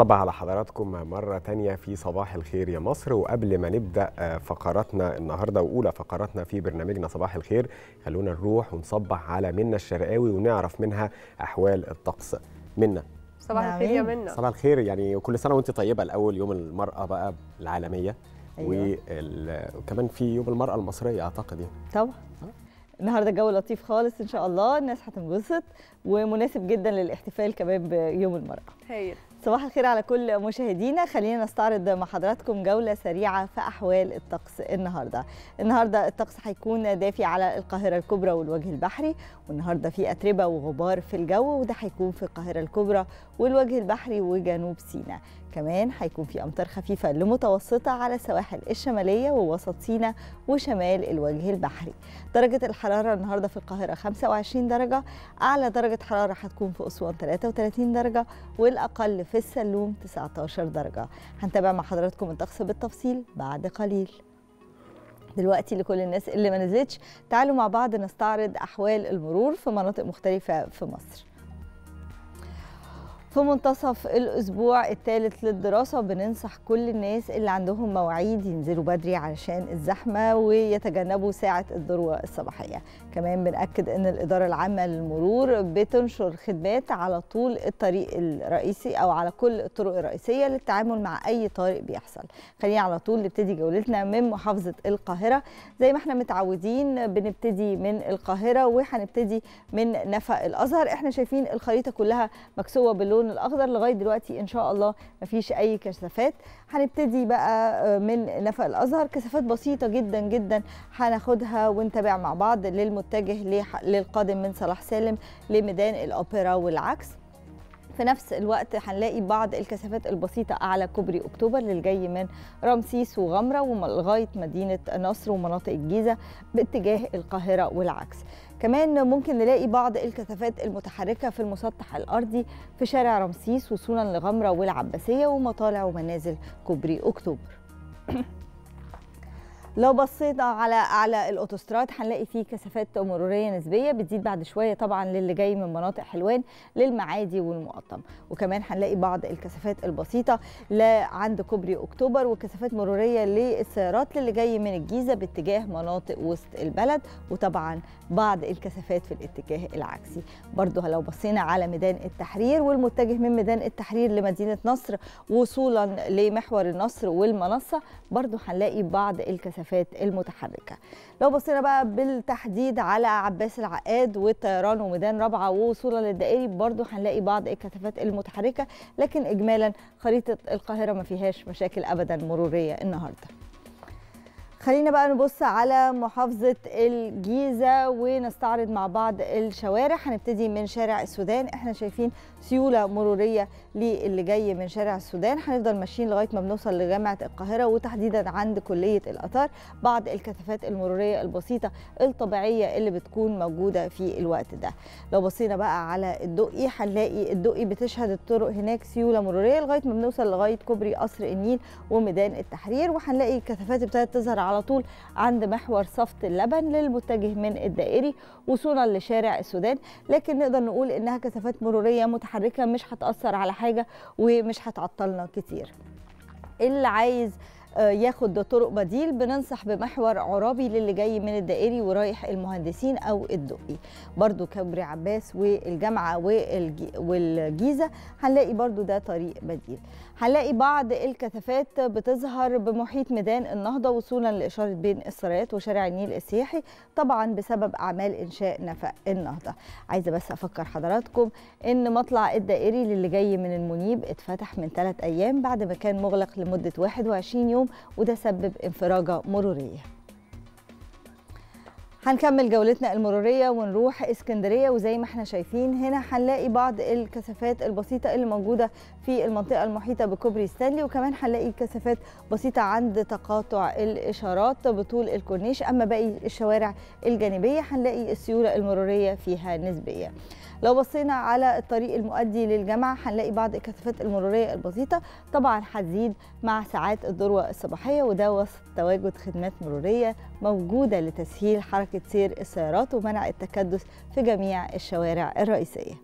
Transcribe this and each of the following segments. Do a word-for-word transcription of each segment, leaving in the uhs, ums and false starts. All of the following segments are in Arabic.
صباح على حضراتكم مرة تانية في صباح الخير يا مصر. وقبل ما نبدأ فقراتنا النهاردة وأولى فقراتنا في برنامجنا صباح الخير، خلونا نروح ونصبح على منا الشرقاوي ونعرف منها أحوال الطقس. منا، صباح الخير يا منا. صباح الخير، يعني كل سنة وأنت طيبة. الأول يوم المرأة بقى العالمية، أيوة. وكمان في يوم المرأة المصرية أعتقد طبعا. النهارده الجو لطيف خالص ان شاء الله، الناس هتنبسط ومناسب جدا للاحتفال كمان بيوم المرأة. هي. صباح الخير على كل مشاهدينا. خلينا نستعرض مع حضراتكم جولة سريعة في أحوال الطقس النهاردة. النهاردة الطقس هيكون دافي على القاهرة الكبرى والوجه البحري، والنهاردة في أتربة وغبار في الجو، وده هيكون في القاهرة الكبرى والوجه البحري وجنوب سيناء. كمان هيكون في أمطار خفيفة لمتوسطة على السواحل الشمالية ووسط سيناء وشمال الوجه البحري. درجة الحرارة النهاردة في القاهرة خمسة وعشرين درجة، أعلى درجة حرارة هتكون في أسوان ثلاثة وثلاثين درجة، والأقل في السلوم تسعة عشر درجة. هنتابع مع حضراتكم الطقس بالتفصيل بعد قليل. دلوقتي لكل الناس اللي ما نزلتش، تعالوا مع بعض نستعرض أحوال المرور في مناطق مختلفة في مصر. في منتصف الأسبوع الثالث للدراسة بننصح كل الناس اللي عندهم مواعيد ينزلوا بدري علشان الزحمة ويتجنبوا ساعة الذروة الصباحية. كمان بنأكد أن الإدارة العامة للمرور بتنشر خدمات على طول الطريق الرئيسي أو على كل الطرق الرئيسية للتعامل مع أي طارئ بيحصل. خلينا على طول نبتدي جولتنا من محافظة القاهرة زي ما احنا متعودين، بنبتدي من القاهرة وهنبتدي من نفق الأزهر. احنا شايفين الخريطة كلها مكسوة باللون الأخضر لغاية دلوقتي إن شاء الله مفيش أي كثافات. هنبتدي بقى من نفق الأزهر، كثافات بسيطة جدا جدا هناخدها ونتابع مع بعض للمتجه للقادم من صلاح سالم لميدان الأوبرا والعكس. في نفس الوقت هنلاقي بعض الكثافات البسيطة أعلى كوبري أكتوبر للجاي من رمسيس وغمرة ولغاية مدينة نصر ومناطق الجيزة باتجاه القاهرة والعكس. كمان ممكن نلاقي بعض الكثافات المتحركة في المسطح الأرضي في شارع رمسيس وصولا لغمرة والعباسية ومطالع ومنازل كوبري أكتوبر. لو بصينا على اعلى الاوتوستراد هنلاقي فيه كثافات مروريه نسبيه بتزيد بعد شويه طبعا للي جاي من مناطق حلوان للمعادي والمقطم، وكمان هنلاقي بعض الكثافات البسيطه لا عند كوبري اكتوبر وكثافات مروريه للسيارات للي جاي من الجيزه باتجاه مناطق وسط البلد، وطبعا بعض الكثافات في الاتجاه العكسي. برضه لو بصينا على ميدان التحرير والمتجه من ميدان التحرير لمدينه نصر وصولا لمحور النصر والمنصه برضه هنلاقي بعض الكثافات المتحركة. لو بصينا بقى بالتحديد على عباس العقاد والطيران وميدان رابعة ووصولا للدائري برضو هنلاقي بعض الكثافات المتحركة، لكن إجمالا خريطة القاهرة ما فيهاش مشاكل أبدا مرورية النهاردة. خلينا بقى نبص على محافظة الجيزة ونستعرض مع بعض الشوارع. هنبتدي من شارع السودان، احنا شايفين سيولة مرورية للي جاي من شارع السودان، هنفضل ماشيين لغاية ما بنوصل لجامعة القاهرة وتحديدا عند كلية الآثار. بعض الكثافات المرورية البسيطة الطبيعية اللي بتكون موجودة في الوقت ده. لو بصينا بقى على الدقي هنلاقي الدقي بتشهد الطرق هناك سيولة مرورية لغاية ما بنوصل لغاية كوبري قصر النيل وميدان التحرير، وهنلاقي الكثافات ابتدت تظهر على طول عند محور صفت اللبن للمتجه من الدائري وصولا لشارع السودان، لكن نقدر نقول انها كثافات مروريه متحركه مش هتاثر على حاجه ومش هتعطلنا كتير. اللي عايز ياخد طرق بديل بننصح بمحور عرابي للي جاي من الدائري ورايح المهندسين او الدقي. برضو كبري عباس والجامعه والجيزه هنلاقي برضو ده طريق بديل. هنلاقي بعض الكثافات بتظهر بمحيط ميدان النهضه وصولا لاشاره بين السرايات وشارع النيل السياحي، طبعا بسبب اعمال انشاء نفق النهضه. عايزه بس افكر حضراتكم ان مطلع الدائري للي جاي من المنيب اتفتح من ثلاث ايام بعد ما كان مغلق لمده واحد وعشرين يوم، وده سبب انفراجة مرورية. هنكمل جولتنا المرورية ونروح اسكندرية، وزي ما احنا شايفين هنا هنلاقي بعض الكثافات البسيطة اللي موجودة في المنطقة المحيطة بكوبري ستانلي، وكمان هنلاقي كثافات بسيطة عند تقاطع الإشارات بطول الكورنيش. أما باقي الشوارع الجانبية هنلاقي السيولة المرورية فيها نسبية. لو بصينا على الطريق المؤدي للجامعة هنلاقي بعض الكثافات المرورية البسيطة، طبعا هتزيد مع ساعات الذروة الصباحية، وده وسط تواجد خدمات مرورية موجودة لتسهيل حركة سير السيارات ومنع التكدس في جميع الشوارع الرئيسية.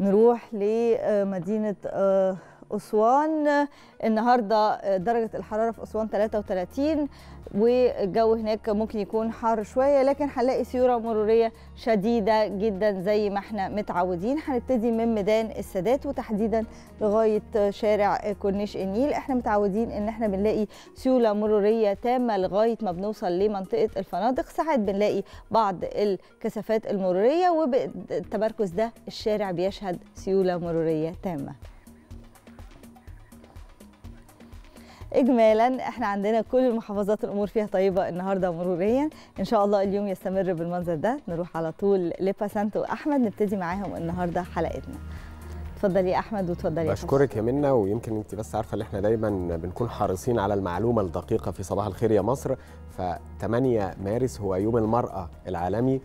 نروح لمدينة أسوان. النهاردة درجة الحرارة في أسوان ثلاثة وثلاثين، والجو هناك ممكن يكون حار شوية، لكن هنلاقي سيولة مرورية شديدة جدا زي ما احنا متعودين. هنبتدي من ميدان السادات وتحديدا لغاية شارع كورنيش النيل. احنا متعودين ان احنا بنلاقي سيولة مرورية تامة لغاية ما بنوصل لمنطقة الفنادق، ساعات بنلاقي بعض الكثافات المرورية، وبالتمركز ده الشارع بيشهد سيولة مرورية تامة. اجمالا احنا عندنا كل المحافظات الامور فيها طيبه النهارده مروريا، ان شاء الله اليوم يستمر بالمنظر ده. نروح على طول لباسانتو واحمد نبتدي معاهم النهارده حلقتنا. اتفضلي يا احمد واتفضلي يا باشكرك. اشكرك يا منا، ويمكن انت بس عارفه ان احنا دايما بنكون حريصين على المعلومه الدقيقه في صباح الخير يا مصر. ف ثمانية مارس هو يوم المراه العالمي،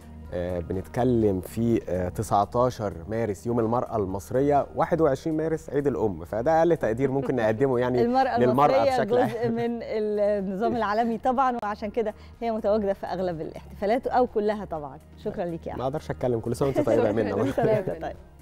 بنتكلم في تسعة عشر مارس يوم المرأة المصرية، واحد وعشرين مارس عيد الأم، فده أقل تقدير ممكن نقدمه يعني المرأة للمرأة بشكل عام. جزء من النظام العالمي طبعا، وعشان كده هي متواجدة في أغلب الاحتفالات أو كلها طبعا. شكرا ليك يا أحمد. ما أقدرش أتكلم، كل سنة وأنت طيبة يا منى.